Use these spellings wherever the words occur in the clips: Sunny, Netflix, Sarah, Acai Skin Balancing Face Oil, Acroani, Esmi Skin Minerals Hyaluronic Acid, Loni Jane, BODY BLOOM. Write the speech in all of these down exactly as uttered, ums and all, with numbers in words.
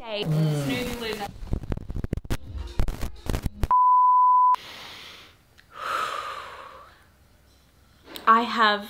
day. Mm. Smooth loser. I have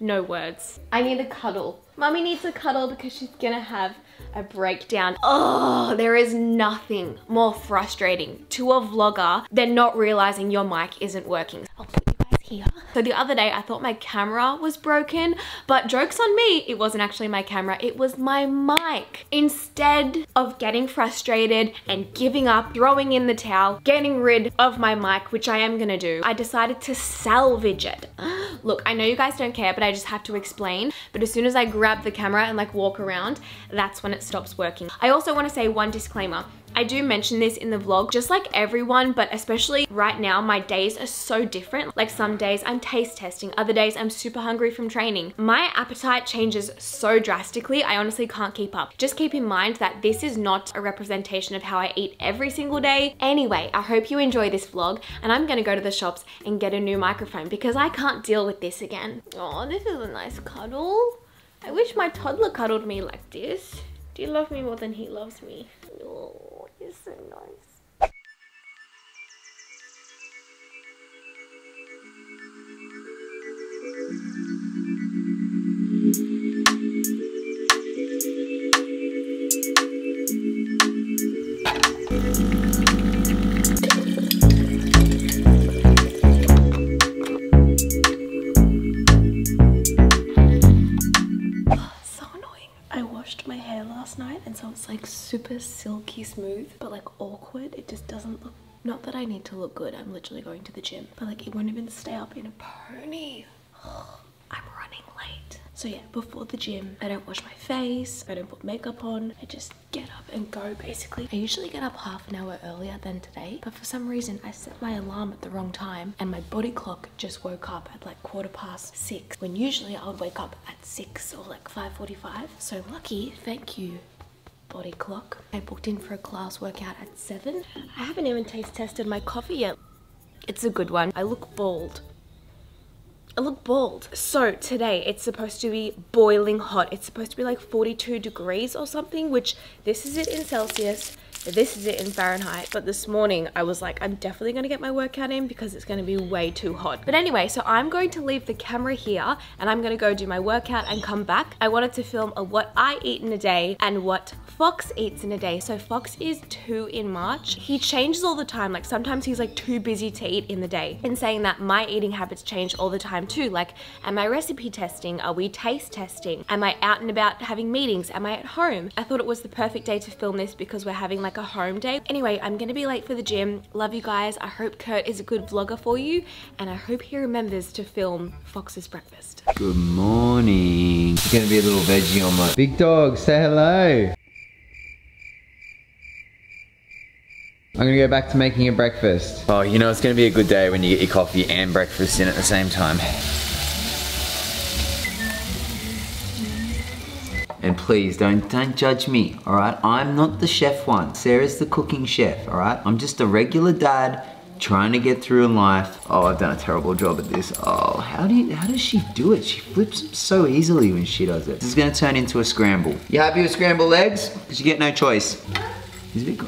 no words. I need a cuddle. Mummy needs a cuddle because she's gonna have a breakdown. Oh, there is nothing more frustrating to a vlogger than not realizing your mic isn't working. I'll put you guys here. So the other day I thought my camera was broken, but jokes on me, it wasn't actually my camera, it was my mic. Instead of getting frustrated and giving up, throwing in the towel, getting rid of my mic, which I am gonna do, I decided to salvage it. Look, I know you guys don't care, but I just have to explain. But as soon as I grab the camera and like walk around, that's when it stops working. I also want to say one disclaimer. I do mention this in the vlog, just like everyone, but especially right now, my days are so different. Like some days I'm taste testing, other days I'm super hungry from training. My appetite changes so drastically, I honestly can't keep up. Just keep in mind that this is not a representation of how I eat every single day. Anyway, I hope you enjoy this vlog, and I'm gonna go to the shops and get a new microphone because I can't deal with this again. Oh, this is a nice cuddle. I wish my toddler cuddled me like this. Do you love me more than he loves me? Oh. It's so nice. Like super silky smooth, but like awkward. It just doesn't look, not that I need to look good, I'm literally going to the gym, but like it won't even stay up in a pony. I'm running late. So yeah, before the gym, I don't wash my face, I don't put makeup on, I just get up and go basically. I usually get up half an hour earlier than today, but for some reason I set my alarm at the wrong time and my body clock just woke up at like quarter past six, when usually I would wake up at six or like five forty-five. So lucky, thank you, body clock. I booked in for a class workout at seven. I haven't even taste tested my coffee yet. It's a good one. I look bald. I look bald. So today it's supposed to be boiling hot. It's supposed to be like forty-two degrees or something, which this is it in Celsius. This is it in Fahrenheit, but this morning I was like, I'm definitely gonna get my workout in because it's gonna be way too hot. But anyway, so I'm going to leave the camera here and I'm gonna go do my workout and come back. I wanted to film a what I eat in a day and what Fox eats in a day. So Fox is two in March. He changes all the time. Like sometimes he's like too busy to eat in the day. And saying that, my eating habits change all the time too. Like, am I recipe testing? Are we taste testing? Am I out and about having meetings? Am I at home? I thought it was the perfect day to film this because we're having like Like a home day. Anyway, I'm gonna be late for the gym. Love you guys. I hope Kurt is a good vlogger for you, and I hope he remembers to film Fox's breakfast. Good morning. It's gonna be a little veggie on my big dog. Say hello. I'm gonna go back to making a breakfast. Oh, you know it's gonna be a good day when you get your coffee and breakfast in at the same time. And please don't don't judge me, all right? I'm not the chef one. Sarah's the cooking chef, all right? I'm just a regular dad trying to get through in life. Oh, I've done a terrible job at this. Oh, how do you, how does she do it? She flips so easily when she does it. This is gonna turn into a scramble. You happy with scrambled eggs? Because you get no choice. Is it?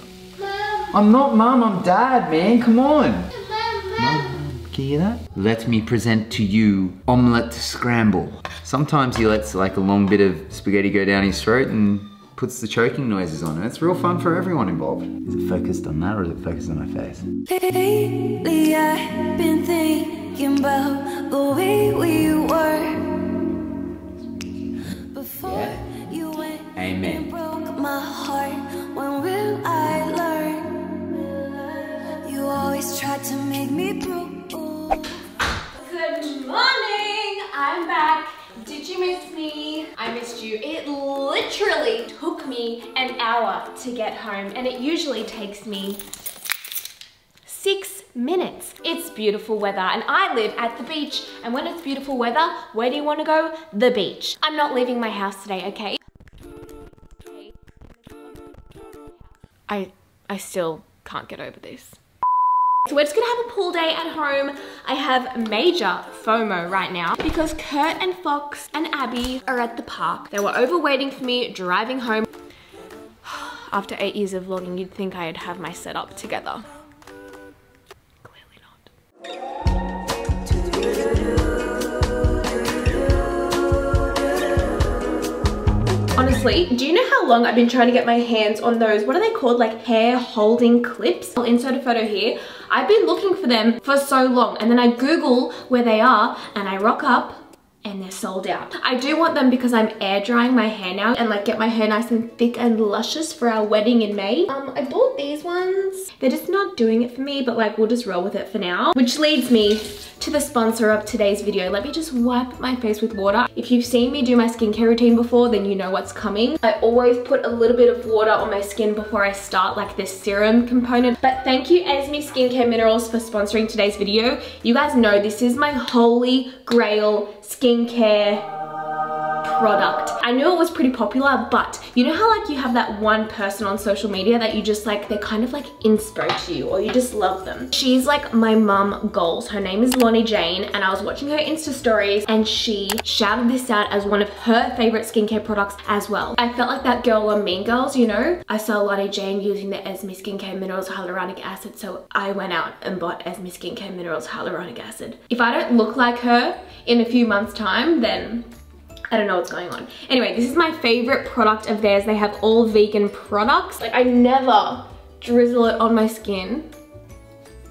I'm not mum, I'm dad, man, come on. Mom. Can you hear that? Let me present to you omelette scramble. Sometimes he lets like a long bit of spaghetti go down his throat and puts the choking noises on it. It's real fun for everyone involved. Is it focused on that or is it focused on my face? Lately I've been thinking about the way we were before yeah. you went Amen. And broke my heart. When will I learn? You always tried to make me broke. Good morning! I'm back. Did you miss me? I missed you. It literally took me an hour to get home, and it usually takes me six minutes. It's beautiful weather, and I live at the beach, and when it's beautiful weather, where do you want to go? The beach. I'm not leaving my house today, okay? I, I still can't get over this. So we're just gonna have a pool day at home. I have major FOMO right now because Kurt and Fox and Abby are at the park. They were over waiting for me driving home. After eight years of vlogging, you'd think I'd have my setup together. Honestly, do you know how long I've been trying to get my hands on those, what are they called, like hair holding clips? I'll insert a photo here. I've been looking for them for so long, and then I Google where they are and I rock up and they're sold out. I do want them because I'm air drying my hair now and like get my hair nice and thick and luscious for our wedding in May. Um, I bought these ones. They're just not doing it for me, but like we'll just roll with it for now. Which leads me to the sponsor of today's video. Let me just wipe my face with water. If you've seen me do my skincare routine before, then you know what's coming. I always put a little bit of water on my skin before I start like this serum component. But thank you Esmi Skin Minerals for sponsoring today's video. You guys know this is my holy grail skincare product. I knew it was pretty popular, but you know how like you have that one person on social media that you just like, they're kind of like inspo to you or you just love them. She's like my mum goals. Her name is Loni Jane, and I was watching her Insta stories and she shouted this out as one of her favorite skincare products as well. I felt like that girl on Mean Girls, you know? I saw Loni Jane using the Esmi Skin Minerals Hyaluronic Acid, so I went out and bought Esmi Skin Minerals Hyaluronic Acid. If I don't look like her in a few months' time, then I don't know what's going on. Anyway, this is my favorite product of theirs. They have all vegan products. Like I never drizzle it on my skin.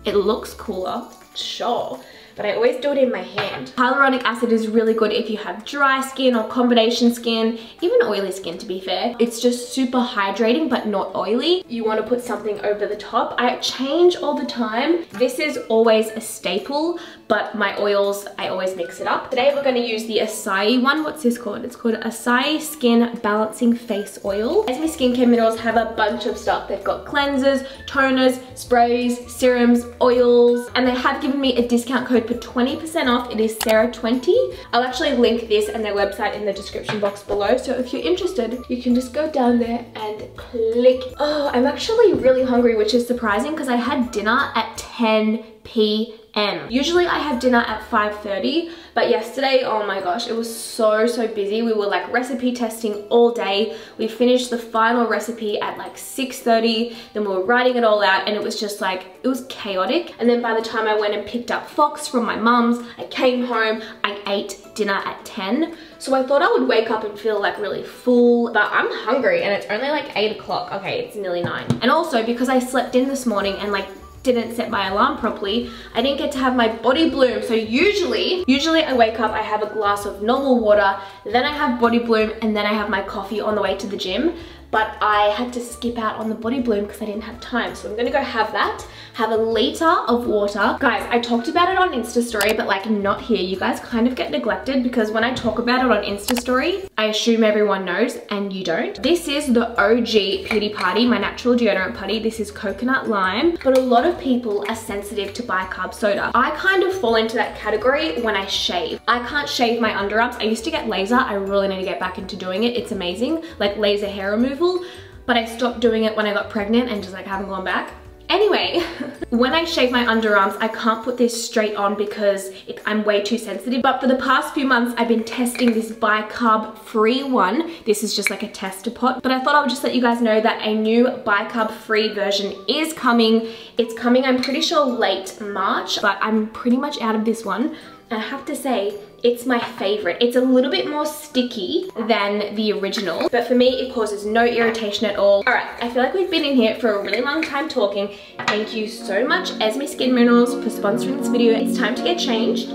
It looks cooler, sure, but I always do it in my hand. Hyaluronic acid is really good if you have dry skin or combination skin, even oily skin to be fair. It's just super hydrating but not oily. You want to put something over the top. I change all the time. This is always a staple, but my oils, I always mix it up. Today we're going to use the Acai one. What's this called? It's called Acai Skin Balancing Face Oil. Esmi Skin Minerals have a bunch of stuff. They've got cleansers, toners, sprays, serums, oils, and they have given me a discount code for twenty percent off. It is Sarah twenty. I'll actually link this and their website in the description box below, so if you're interested you can just go down there and click. Oh, I'm actually really hungry, which is surprising because I had dinner at ten p m Usually I have dinner at five thirty, but yesterday, oh my gosh, it was so so busy. We were like recipe testing all day. We finished the final recipe at like six thirty, then we were writing it all out, and it was just like, it was chaotic. And then by the time I went and picked up Fox from my mum's, I came home, I ate dinner at ten. So I thought I would wake up and feel like really full, but I'm hungry and it's only like eight o'clock. Okay, it's nearly nine. And also because I slept in this morning and like didn't set my alarm properly, I didn't get to have my Body Bloom. So usually, usually I wake up, I have a glass of normal water, then I have Body Bloom, and then I have my coffee on the way to the gym. But I had to skip out on the Body Bloom because I didn't have time. So I'm gonna go have that, have a liter of water. Guys, I talked about it on Insta story, but like not here. You guys kind of get neglected because when I talk about it on Insta story, I assume everyone knows and you don't. This is the O G Beauty Party, my natural deodorant putty. This is coconut lime, but a lot of people are sensitive to bicarb soda. I kind of fall into that category when I shave. I can't shave my underarms. I used to get laser. I really need to get back into doing it. It's amazing, like laser hair removal. But I stopped doing it when I got pregnant and just like haven't gone back. Anyway, when I shave my underarms, I can't put this straight on because it, I'm way too sensitive. But for the past few months, I've been testing this bicarb-free one. This is just like a tester pot. But I thought I would just let you guys know that a new bicarb-free version is coming. It's coming, I'm pretty sure, late March. But I'm pretty much out of this one. And I have to say, it's my favorite. It's a little bit more sticky than the original, but for me, it causes no irritation at all. All right, I feel like we've been in here for a really long time talking. Thank you so much, Esmi Skin Minerals, for sponsoring this video. It's time to get changed.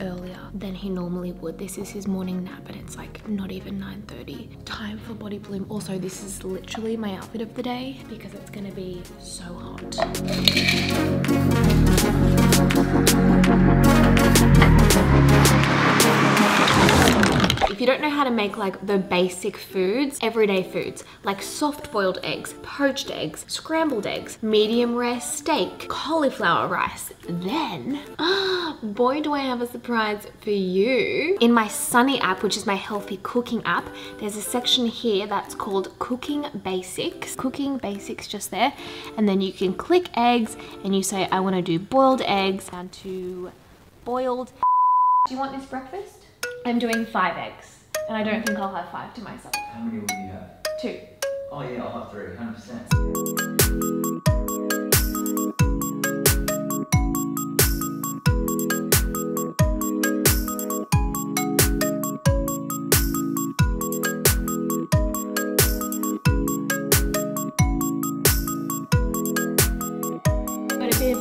Earlier than he normally would. This is his morning nap and it's like not even nine thirty. Time for Body Bloom. Also, this is literally my outfit of the day because it's gonna be so hot. If you don't know how to make like the basic foods, everyday foods, like soft boiled eggs, poached eggs, scrambled eggs, medium rare steak, cauliflower rice, then oh, boy do I have a surprise for you. In my Sunny app, which is my healthy cooking app, there's a section here that's called Cooking Basics. Cooking Basics just there. And then you can click eggs and you say, I want to do boiled eggs down to boiled. Do you want this breakfast? I'm doing five eggs. And I don't think I'll have five to myself. How many will you have? Two. Oh yeah, I'll have three, one hundred percent.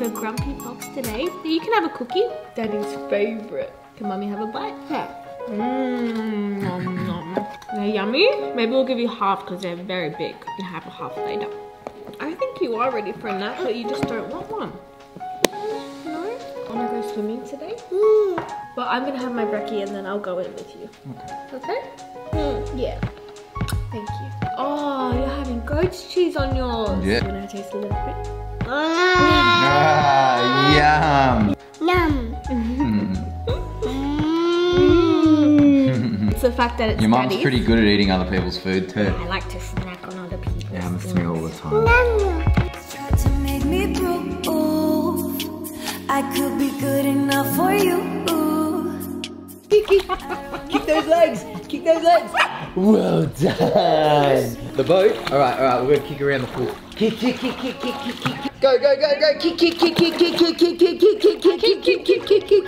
A grumpy box today, so you can have a cookie. Daddy's favorite. Can mummy have a bite? Yeah. Mmm, nom nom. They're yummy. Maybe we'll give you half because they're very big. You have a half later. I think you are ready for a nap, but you just don't want one. No? I'm gonna go swimming today. Mm. Well, I'm gonna have my brekkie and then I'll go in with you. Okay. Okay? Mm. Yeah. Thank you. Oh, you're having goat's cheese on yours. Yeah. Can I taste a little bit? Ah, yum. Yum. Mm. It's the fact that it's your mum's pretty good at eating other people's food too. I like to snack on other people's. Yeah, I'm a snack all the time. Try to make me prove I could be good enough for you. Kick those legs. Kick those legs. Well done. The boat. All right, all right. We're gonna kick around the pool. Kick, kick, kick, kick, kick, kick, kick. Go, go, go, go. Kick, kick, kick, kick, kick, kick, kick, kick, kick, kick, kick, kick, kick, kick, kick.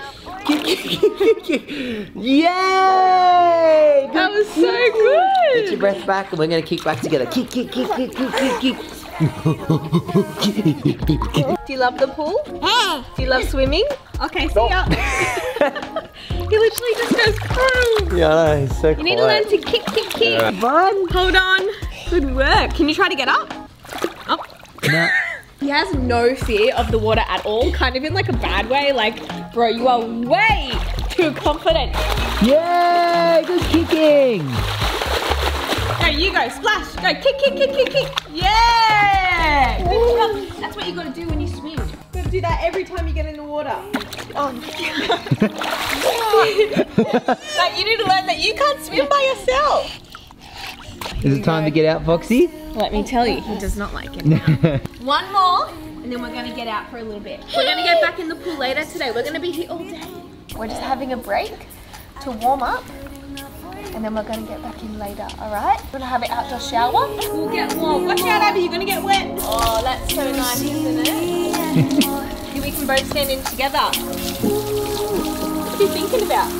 Yay! That was so good. Get your breath back, and we're gonna kick back together. Kick, kick, kick, kick, kick, kick, kick. Do you love the pool? Hey. Do you love swimming? Okay, see ya. He literally just goes through. Yeah, he's so quiet. You need to learn to kick, kick, kick. Fun. Hold on. Good work. Can you try to get up? Up. No. He has no fear of the water at all, kind of in like a bad way, like, bro, you are way too confident. Yay, good kicking. Go, you go, splash, go, kick, kick, kick, kick, kick. Yeah. Good job. That's what you gotta do when you swim. You gotta do that every time you get in the water. Oh, like, you need to learn that you can't swim by yourself. Is it time to get out, Foxy? Let me tell you, he does not like it. One more, and then we're going to get out for a little bit. We're going to go back in the pool later today. We're going to be here all day. We're just having a break to warm up, and then we're going to get back in later, all right? We're going to have an outdoor shower. We'll get warm. Watch out, Abby, you're going to get wet. Oh, that's so nice, isn't it? We can both stand in together. What are you thinking about?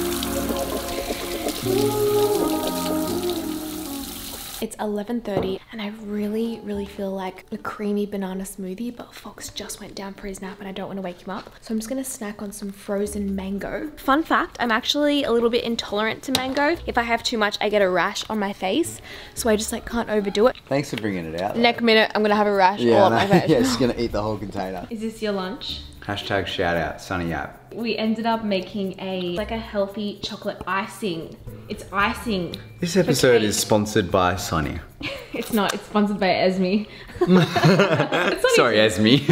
It's eleven thirty and I really, really feel like a creamy banana smoothie, but Fox just went down for his nap and I don't want to wake him up. So I'm just going to snack on some frozen mango. Fun fact, I'm actually a little bit intolerant to mango. If I have too much, I get a rash on my face. So I just like can't overdo it. Thanks for bringing it out. Next minute, I'm going to have a rash yeah, all no, up my face. Yeah, it's going to eat the whole container. Is this your lunch? Hashtag shout out, Sunny app. We ended up making a, like a healthy chocolate icing. It's icing. This episode is sponsored by Sunny. It's not, it's sponsored by Esmi. Sorry, Esmi.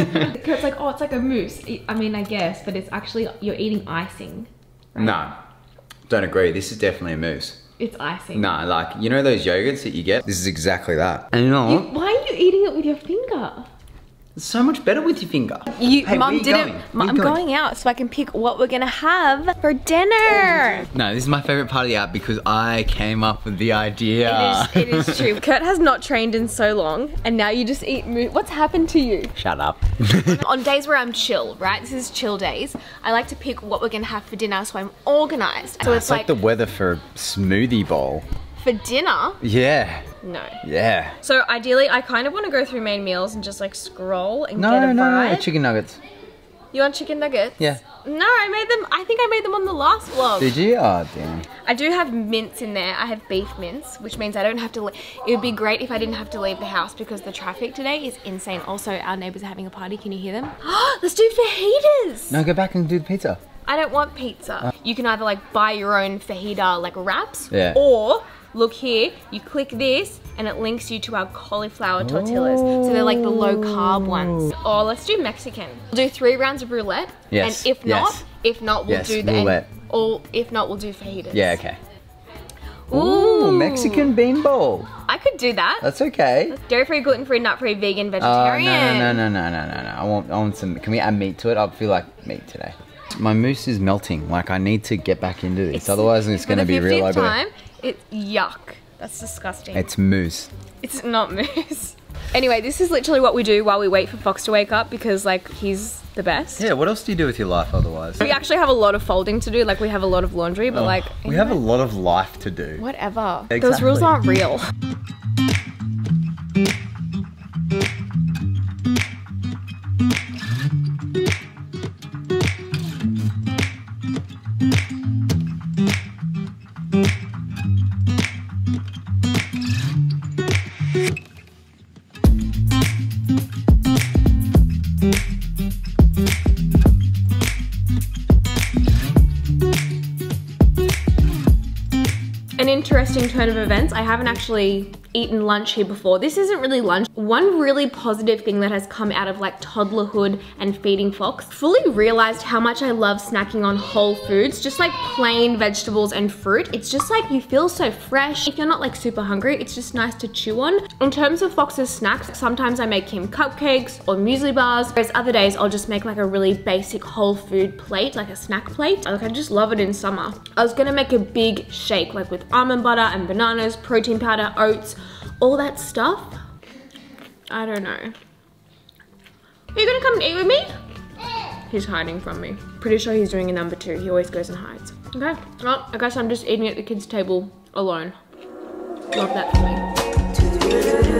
It's like, oh, it's like a mousse. I mean, I guess, but it's actually, you're eating icing. Right? No, don't agree. This is definitely a mousse. It's icing. Nah, like, you know those yogurts that you get? This is exactly that. And you know what? You, why are you eating it with your finger? It's so much better with your finger. You, hey, Mum didn't. Going? Mom, I'm going? going out so I can pick what we're gonna have for dinner. No, this is my favorite part of the app because I came up with the idea. It is, it is true. Kurt has not trained in so long, and now you just eat mood. What's happened to you? Shut up. On days where I'm chill, right? This is chill days. I like to pick what we're gonna have for dinner, so I'm organized. So ah, it's, it's like, like the weather for a smoothie bowl. For dinner? Yeah. No. Yeah. So ideally, I kind of want to go through main meals and just like scroll and no, get a no, bite. No, no, chicken nuggets. You want chicken nuggets? Yeah. No, I made them, I think I made them on the last vlog. Did you? Oh, damn. I do have mince in there. I have beef mince, which means I don't have to, it would be great if I didn't have to leave the house because the traffic today is insane. Also, our neighbors are having a party. Can you hear them? Let's do fajitas. No, go back and do the pizza. I don't want pizza. Uh, you can either like buy your own fajita like wraps, yeah. or look here, you click this and it links you to our cauliflower tortillas. Oh. So they're like the low carb ones. Or let's do Mexican. We'll do three rounds of roulette. Yes. And if yes. not, if not we'll yes. do that. Or if not, we'll do fajitas. Yeah, okay. Ooh, Ooh, Mexican bean bowl. I could do that. That's okay. Dairy-free, gluten-free, nut-free, vegan, vegetarian. Uh, no, no, no, no, no, no, no. I want, I want some, can we add meat to it? I feel like meat today. My mousse is melting. Like, I need to get back into this. It's, Otherwise, it's going to be real over time, there. It's yuck. That's disgusting. It's mousse. It's not mousse. Anyway, this is literally what we do while we wait for Fox to wake up because, like, he's the best. Yeah, what else do you do with your life otherwise? We actually have a lot of folding to do, like we have a lot of laundry, but oh, like... Anyway. We have a lot of life to do. Whatever. Exactly. Those rules aren't real. Interesting turn of events. I haven't actually eaten lunch here before. This isn't really lunch. One really positive thing that has come out of like toddlerhood and feeding Fox, fully realized how much I love snacking on whole foods, just like plain vegetables and fruit. It's just like you feel so fresh. If you're not like super hungry, it's just nice to chew on. In terms of Fox's snacks, sometimes I make him cupcakes or muesli bars, whereas other days I'll just make like a really basic whole food plate, like a snack plate. Like I just love it in summer. I was gonna make a big shake like with almond butter and bananas, protein powder, oats, all that stuff. I don't know. Are you gonna come and eat with me? He's hiding from me. Pretty sure he's doing a number two. He always goes and hides. Okay, well, I guess I'm just eating at the kids' table alone. Love that for me.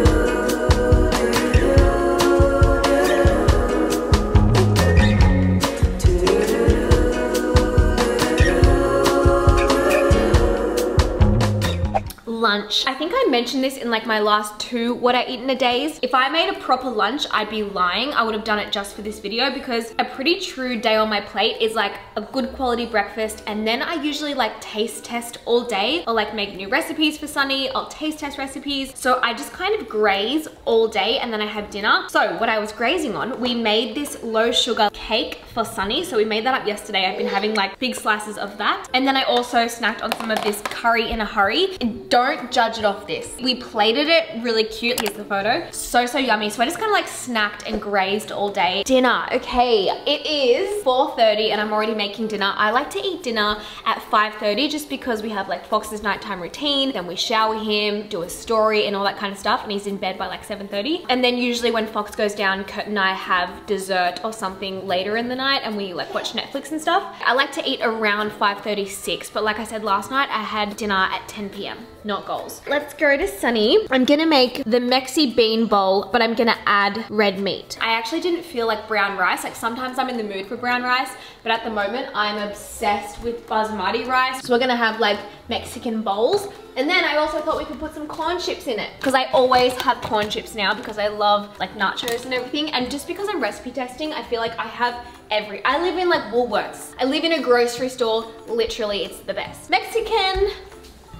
Lunch. I think I mentioned this in like my last two what I eat in a days. If I made a proper lunch, I'd be lying. I would have done it just for this video because a pretty true day on my plate is like a good quality breakfast, and then I usually like taste test all day. I'll like make new recipes for Sunny. I'll taste test recipes. So I just kind of graze all day and then I have dinner. So what I was grazing on, we made this low sugar cake for Sunny. So we made that up yesterday. I've been having like big slices of that. And then I also snacked on some of this curry in a hurry. And don't Don't judge it off this. We plated it really cute. Here's the photo. So, so yummy. So I just kind of like snacked and grazed all day. Dinner, okay. It is four thirty and I'm already making dinner. I like to eat dinner at five thirty just because we have like Fox's nighttime routine. Then we shower him, do a story and all that kind of stuff. And he's in bed by like seven thirty. And then usually when Fox goes down, Kurt and I have dessert or something later in the night and we like watch Netflix and stuff. I like to eat around five thirty-six. But like I said last night, I had dinner at ten p m. Not goals. Let's go to Sunny. I'm gonna make the Mexi bean bowl, but I'm gonna add red meat. I actually didn't feel like brown rice. Like sometimes I'm in the mood for brown rice, but at the moment I'm obsessed with basmati rice. So we're gonna have like Mexican bowls. And then I also thought we could put some corn chips in it because I always have corn chips now because I love like nachos and everything. And just because I'm recipe testing, I feel like I have every, I live in like Woolworths. I live in a grocery store. Literally, it's the best. Mexican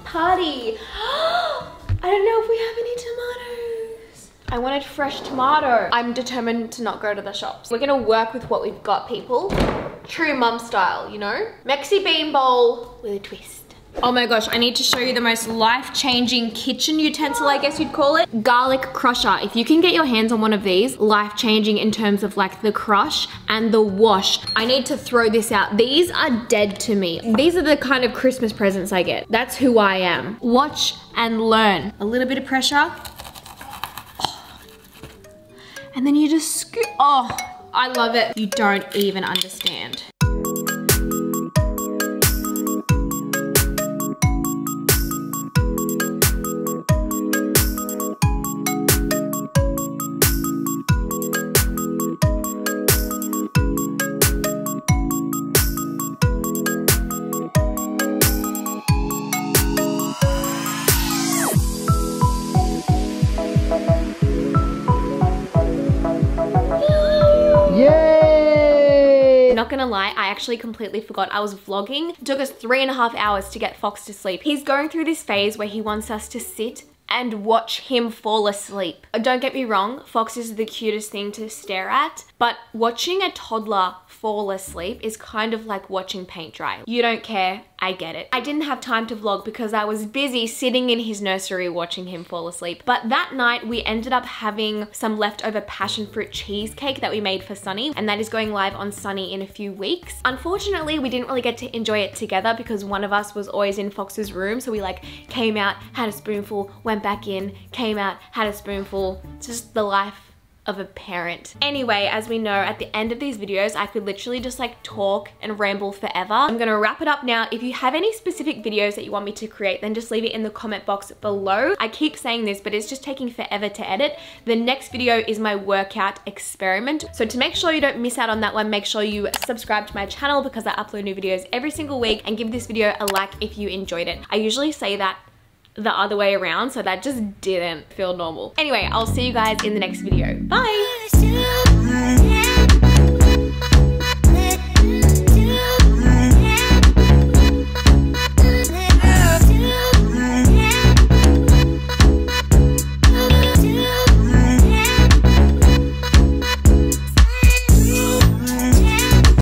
party. I don't know if we have any tomatoes. I wanted fresh tomato. I'm determined to not go to the shops. We're gonna work with what we've got, people. True mum style, you know? Mexi bean bowl with a twist. Oh my gosh, I need to show you the most life-changing kitchen utensil, I guess you'd call it. Garlic crusher. If you can get your hands on one of these, life-changing in terms of like the crush and the wash. I need to throw this out. These are dead to me. These are the kind of Christmas presents I get. That's who I am. Watch and learn. A little bit of pressure. Oh. And then you just scoop. Oh, I love it. You don't even understand. gonna lie, I actually completely forgot I was vlogging. It took us three and a half hours to get Fox to sleep. He's going through this phase where he wants us to sit and watch him fall asleep. Don't get me wrong, Fox is the cutest thing to stare at, but watching a toddler fall asleep is kind of like watching paint dry. You don't care, I get it. I didn't have time to vlog because I was busy sitting in his nursery watching him fall asleep. But that night we ended up having some leftover passion fruit cheesecake that we made for Sunny, and that is going live on Sunny in a few weeks. Unfortunately, we didn't really get to enjoy it together because one of us was always in Fox's room. So we like came out, had a spoonful, went back in, came out, had a spoonful. It's just the life of a parent. Anyway, as we know, at the end of these videos, I could literally just like talk and ramble forever. I'm gonna wrap it up now. If you have any specific videos that you want me to create, then just leave it in the comment box below. I keep saying this, but it's just taking forever to edit. The next video is my workout experiment. So to make sure you don't miss out on that one, make sure you subscribe to my channel because I upload new videos every single week, and give this video a like if you enjoyed it. I usually say that the other way around, so that just didn't feel normal. Anyway, I'll see you guys in the next video. Bye!